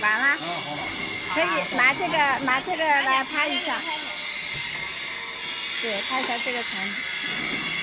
完了，可以拿这个来拍一下，对，拍一下这个船。